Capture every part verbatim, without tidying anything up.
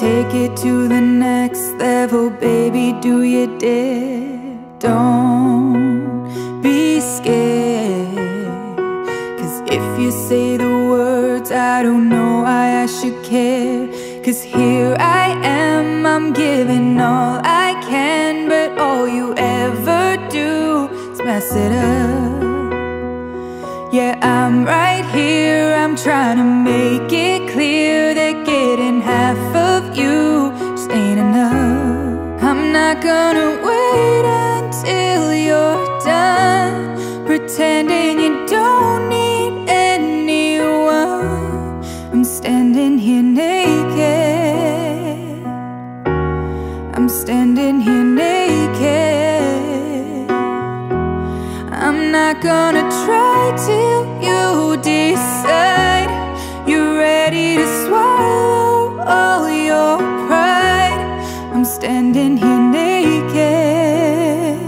take it to the next level, baby, do you dare? Don't be scared, 'cause if you say the words, I don't know why I should care. 'Cause here I am, I'm giving all I can, but all you ever do is mess it up. Yeah, I'm right here, I'm trying to make it clear that getting half of you just ain't enough. I'm not gonna wait until you're done pretending you don't need anyone. I'm standing here naked, I'm standing here naked. I'm not gonna try till you decide you're ready to swallow all your pride. I'm standing here naked,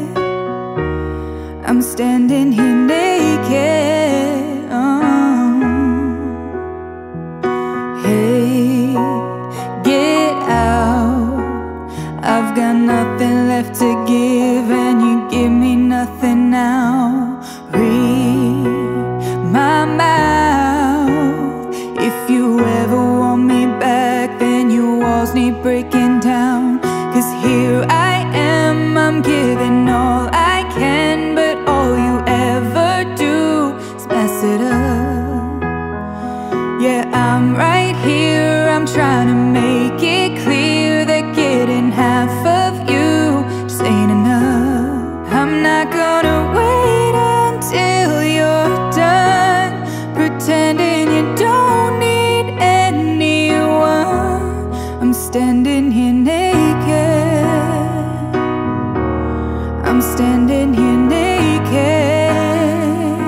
I'm standing here naked. Oh. Hey, get out, I've got nothing left to give, and you give me nothing now. Read my mouth. If you ever want me back, then your walls need breaking down. 'Cause here I am, I'm giving all I can, but all you ever do is mess it up. Yeah, I'm right here, I'm trying to make it clear that getting half of you just ain't enough. I'm not gonna wait until you're done pretending you don't. I'm standing here naked, I'm standing here naked.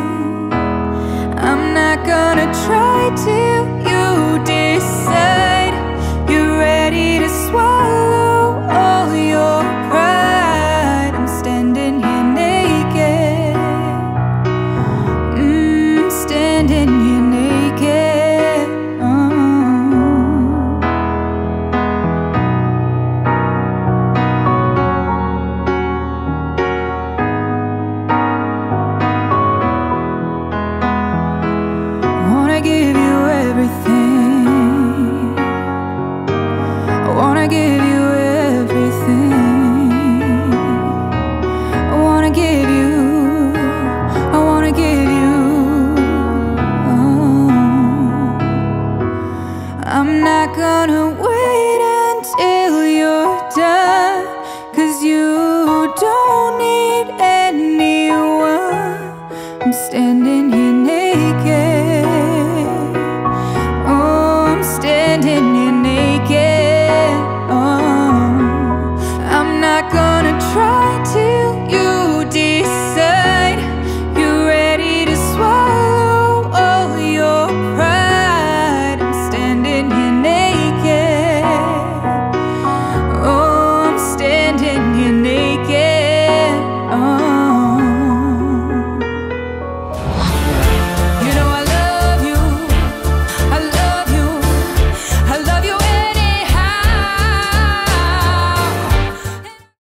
I'm not gonna try till you decide you're ready to swallow all your pride. I'm standing here naked, mm, standing here naked. I'm not gonna wait until you're done.